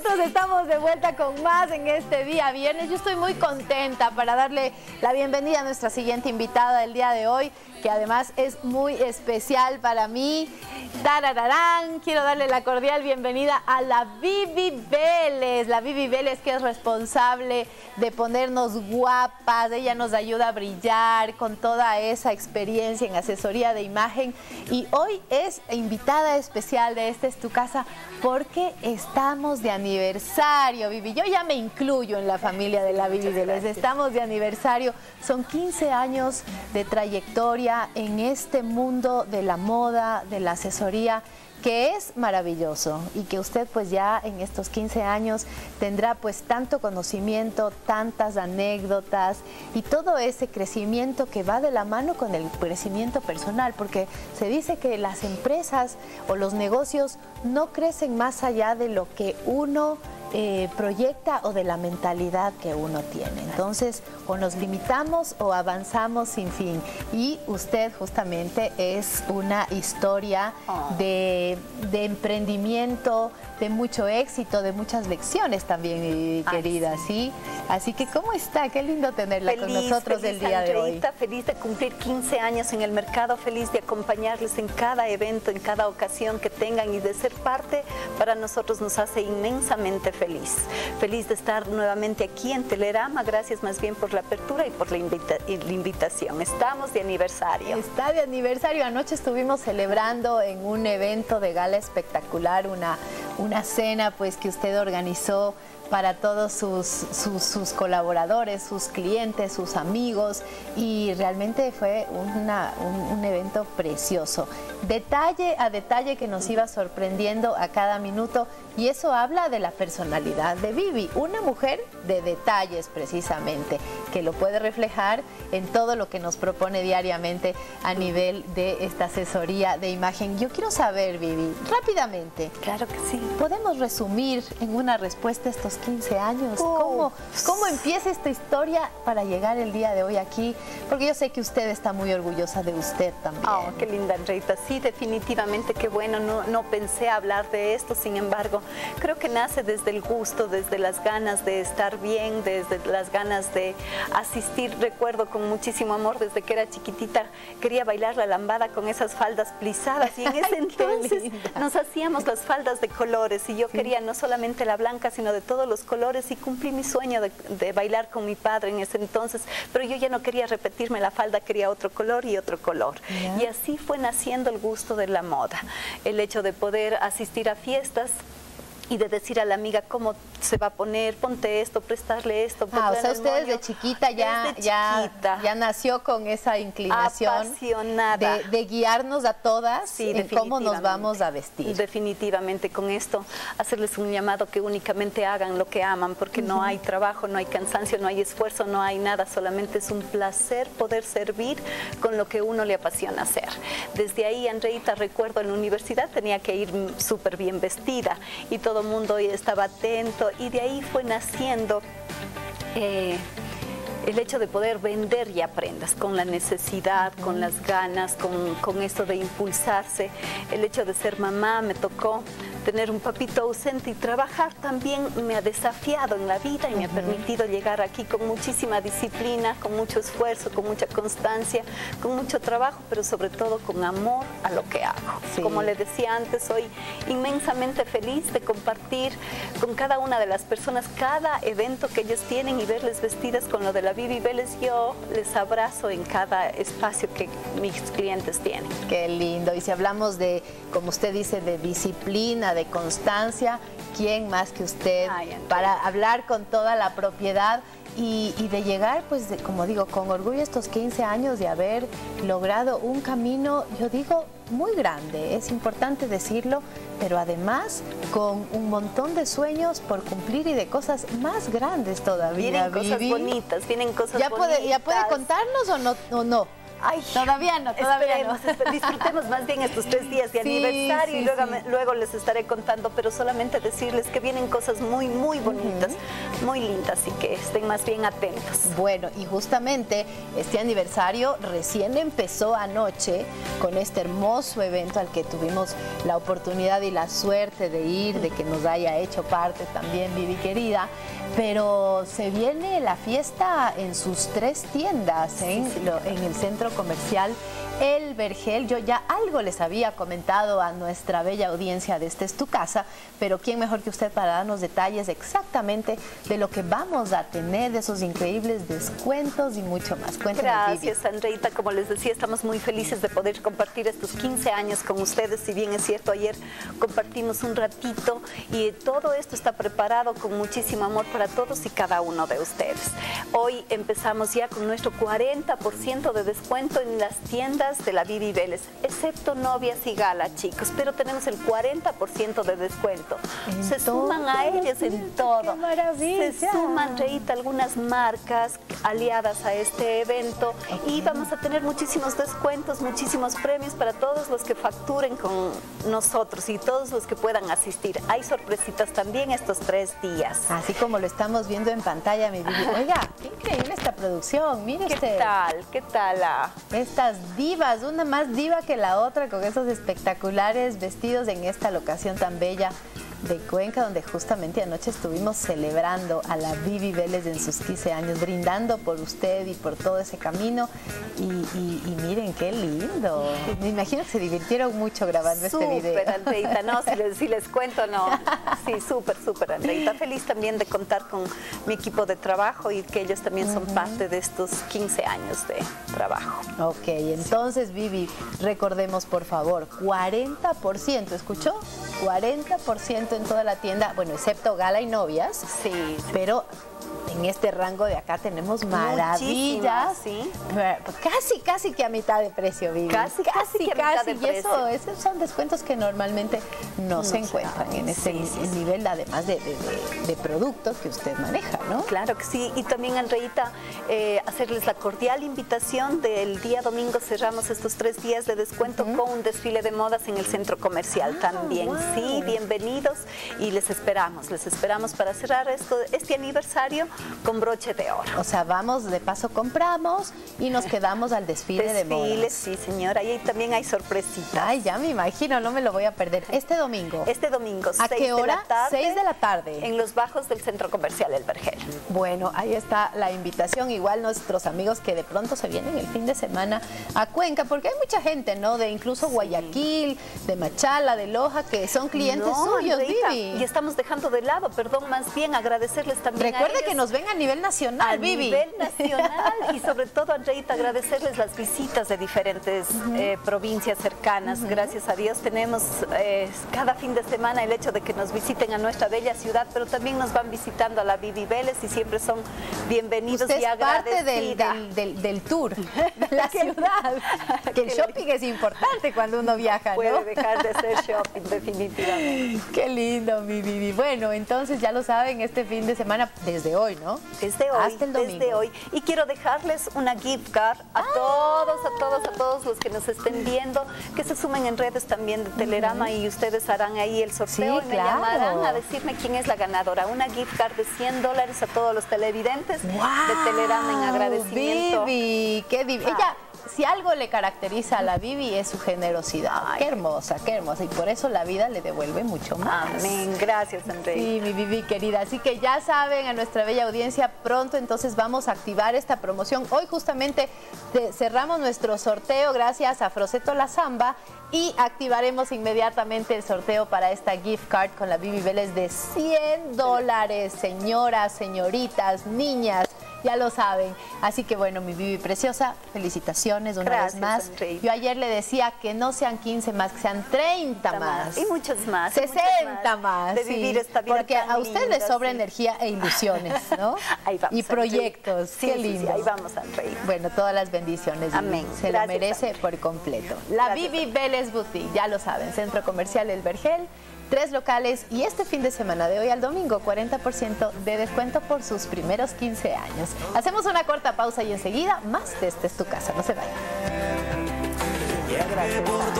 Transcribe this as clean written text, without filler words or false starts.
minutos, estamos de vuelta con más en este día viernes. Yo estoy muy contenta para darle la bienvenida a nuestra siguiente invitada del día de hoy, que además es muy especial para mí. Tarararán, quiero darle la cordial bienvenida a la Vivi Vélez. La Vivi Vélez, que es responsable de ponernos guapas, ella nos ayuda a brillar con toda esa experiencia en asesoría de imagen, y hoy es invitada especial de Esta es tu Casa porque estamos de aniversario, Vivi. Yo ya me incluyo en la familia de la Vivi Vélez. Estamos de aniversario, son 15 años de trayectoria en este mundo de la moda, de la asesoría, que es maravilloso, y que usted pues ya en estos 15 años tendrá pues tanto conocimiento, tantas anécdotas y todo ese crecimiento que va de la mano con el crecimiento personal, porque se dice que las empresas o los negocios no crecen más allá de lo que uno proyecta o de la mentalidad que uno tiene. Entonces, o nos limitamos o avanzamos sin fin, y usted justamente es una historia de emprendimiento, de mucho éxito, de muchas lecciones también, mi querida, ¿sí? Así que, ¿cómo está? Qué lindo tenerla con nosotros el día de hoy. Feliz de cumplir 15 años en el mercado, feliz de acompañarles en cada evento, en cada ocasión que tengan, y de ser parte para nosotros nos hace inmensamente feliz de estar nuevamente aquí en Telerama. Gracias más bien por la apertura y por la invitación. Estamos de aniversario. Está de aniversario. Anoche estuvimos celebrando en un evento de gala espectacular, una cena pues que usted organizó para todos sus colaboradores, sus clientes, sus amigos, y realmente fue un evento precioso. Detalle a detalle que nos iba sorprendiendo a cada minuto, y eso habla de la personalidad de Vivi, una mujer de detalles precisamente, que lo puede reflejar en todo lo que nos propone diariamente a nivel de esta asesoría de imagen. Yo quiero saber, Vivi, rápidamente. Claro que sí. ¿Podemos resumir en una respuesta estos 15 años? ¿Cómo empieza esta historia para llegar el día de hoy aquí? Porque yo sé que usted está muy orgullosa de usted también. Oh, qué linda, Andreita. Sí, definitivamente, qué bueno. No pensé hablar de esto, sin embargo, creo que nace desde el gusto, desde las ganas de estar bien, desde las ganas de asistir. Recuerdo con muchísimo amor, desde que era chiquitita, quería bailar la lambada con esas faldas plisadas, y en ese entonces nos hacíamos las faldas de colores, y yo quería no solamente la blanca, sino de todos los colores, y cumplí mi sueño de bailar con mi padre en ese entonces, pero yo ya no quería repetirme la falda, quería otro color y otro color. Y así fue naciendo el gusto de la moda, el hecho de poder asistir a fiestas y de decir a la amiga cómo se va a poner, ponte esto, prestarle esto. O sea, usted desde chiquita ya nació con esa inclinación. Apasionada. De guiarnos a todas, sí, en cómo nos vamos a vestir. Definitivamente, con esto hacerles un llamado, que únicamente hagan lo que aman, porque no hay trabajo, no hay cansancio, no hay esfuerzo, no hay nada, solamente es un placer poder servir con lo que uno le apasiona hacer. Desde ahí, Andreita, recuerdo en la universidad tenía que ir súper bien vestida, y todo el mundo estaba atento, y de ahí fue naciendo el hecho de poder vender ya prendas, con la necesidad, con las ganas, con esto de impulsarse. El hecho de ser mamá, me tocó tener un papito ausente, y trabajar también me ha desafiado en la vida y me ha permitido llegar aquí con muchísima disciplina, con mucho esfuerzo, con mucha constancia, con mucho trabajo, pero sobre todo con amor a lo que hago. Sí. Como le decía antes, soy inmensamente feliz de compartir con cada una de las personas cada evento que ellos tienen, y verles vestidas con lo de la Vivi Vélez. Yo les abrazo en cada espacio que mis clientes tienen. Qué lindo. Y si hablamos de, como usted dice, de disciplina, de constancia, ¿quién más que usted para hablar con toda la propiedad y de llegar, pues, como digo, con orgullo estos 15 años de haber logrado un camino, yo digo, muy grande, es importante decirlo, pero además con un montón de sueños por cumplir y de cosas más grandes todavía. Vienen cosas bonitas, vienen cosas bonitas. ¿Ya puede contarnos o no? Ay, todavía no. Disfrutemos más bien estos 3 días de aniversario y luego, luego les estaré contando, pero solamente decirles que vienen cosas muy, muy bonitas, muy lindas, y que estén más bien atentos. Bueno, y justamente este aniversario recién empezó anoche con este hermoso evento al que tuvimos la oportunidad y la suerte de ir, de que nos haya hecho parte también, Vivi querida, pero se viene la fiesta en sus 3 tiendas, ¿eh? En el Centro Comercial El Vergel. Yo ya algo les había comentado a nuestra bella audiencia de Esta es tu Casa, pero quién mejor que usted para darnos detalles exactamente de lo que vamos a tener, de esos increíbles descuentos y mucho más. Cuéntanos, Vivi. Gracias, Andreita. Como les decía, estamos muy felices de poder compartir estos 15 años con ustedes. Si bien es cierto, ayer compartimos un ratito, y todo esto está preparado con muchísimo amor para todos y cada uno de ustedes. Hoy empezamos ya con nuestro 40% de descuento en las tiendas de la Vivi Vélez, excepto Novias y Gala, chicos, pero tenemos el 40% de descuento. Entonces, se suman a ellas en todo. ¡Qué se suman, Reita, algunas marcas aliadas a este evento! Okay. Y vamos a tener muchísimos descuentos, muchísimos premios para todos los que facturen con nosotros y todos los que puedan asistir. Hay sorpresitas también estos 3 días. Así como lo estamos viendo en pantalla, mi Vivi. Oiga, qué increíble esta producción, mire usted. ¿Qué tal? ¿Qué tal? Estas divas, una más diva que la otra, con esos espectaculares vestidos en esta locación tan bella de Cuenca, donde justamente anoche estuvimos celebrando a la Vivi Vélez en sus 15 años, brindando por usted y por todo ese camino, y miren qué lindo. Me imagino que se divirtieron mucho grabando este video. Súper, Andreita, no, si les cuento, no. Sí, súper, Andreita. Feliz también de contar con mi equipo de trabajo y que ellos también son parte de estos 15 años de trabajo. Ok, entonces, Vivi, recordemos por favor, 40%, ¿escuchó? 40% en toda la tienda, bueno, excepto Gala y Novias, sí, pero en este rango de acá tenemos maravillas, ¿sí? casi que a mitad de precio, Vivi. Casi. Y eso, esos son descuentos que normalmente no se encuentran en este nivel, además de productos que usted maneja, ¿no? Claro que sí. Y también, Andreita, hacerles la cordial invitación del día domingo. Cerramos estos 3 días de descuento con un desfile de modas en el Centro Comercial también. Wow. Sí, bienvenidos, y les esperamos para cerrar este aniversario con broche de oro. O sea, vamos, de paso compramos y nos quedamos al desfile de modas. Sí, señora, y también hay sorpresitas. Ay, ya me imagino, no me lo voy a perder. Este domingo, ¿a qué hora? 6 de la tarde. En los bajos del Centro Comercial El Vergel. Bueno, ahí está la invitación. Igual nuestros amigos que de pronto se vienen el fin de semana a Cuenca, porque hay mucha gente, ¿no? De incluso Guayaquil, de Machala, de Loja, que son clientes suyos, Andreita, Vivi. Y estamos dejando de lado, más bien agradecerles también. Recuerde que nos ven a nivel nacional, Vivi. A nivel nacional, y sobre todo, Andreita, agradecerles las visitas de diferentes provincias cercanas. Gracias a Dios tenemos cada fin de semana el hecho de que nos visiten a nuestra bella ciudad, pero también nos van visitando a la Vivi Vélez, y siempre son bienvenidos. Usted y agradecidos. Es parte del tour de la ciudad. Que el shopping es importante cuando uno viaja, ¿no? Puede dejar de hacer shopping, definitivamente. Qué lindo, mi Vivi. Bueno, entonces ya lo saben, este fin de semana, desde hoy, ¿no? Desde hoy, hasta el domingo. Desde hoy. Y quiero dejarles una gift card a todos los que nos estén viendo, que se sumen en redes también de Telerama, y ustedes harán ahí el sorteo, y me llamarán a decirme quién es la ganadora. Una gift card de $100 a todos los televidentes de Telerama en agradecimiento. Vivi, qué divina. Si algo le caracteriza a la Vivi es su generosidad. Ay, qué hermosa. Y por eso la vida le devuelve mucho más. Amén. Gracias, Andrea. Sí, mi Vivi querida. Así que ya saben, a nuestra bella audiencia, pronto entonces vamos a activar esta promoción. Hoy justamente cerramos nuestro sorteo gracias a Froseto La Samba, y activaremos inmediatamente el sorteo para esta gift card con la Vivi Vélez de $100. Señoras, señoritas, niñas, ya lo saben. Así que bueno, mi Vivi preciosa, felicitaciones una vez más. André. Yo ayer le decía que no sean 15 más, que sean 30 más. Y muchos más. 60 más. De vivir esta vida. Porque a usted le sobra energía e ilusiones, ¿no? Ahí vamos. Y proyectos. Sí, qué lindo. Sí, ahí vamos, André. Bueno, todas las bendiciones. Amén. Vivi. Se lo merece por completo. La Vivi Vélez Boutique, ya lo saben. Centro Comercial El Vergel. 3 locales y este fin de semana de hoy al domingo 40% de descuento por sus primeros 15 años. Hacemos una corta pausa y enseguida más de Esta es tu Casa. No se vayan. Gracias.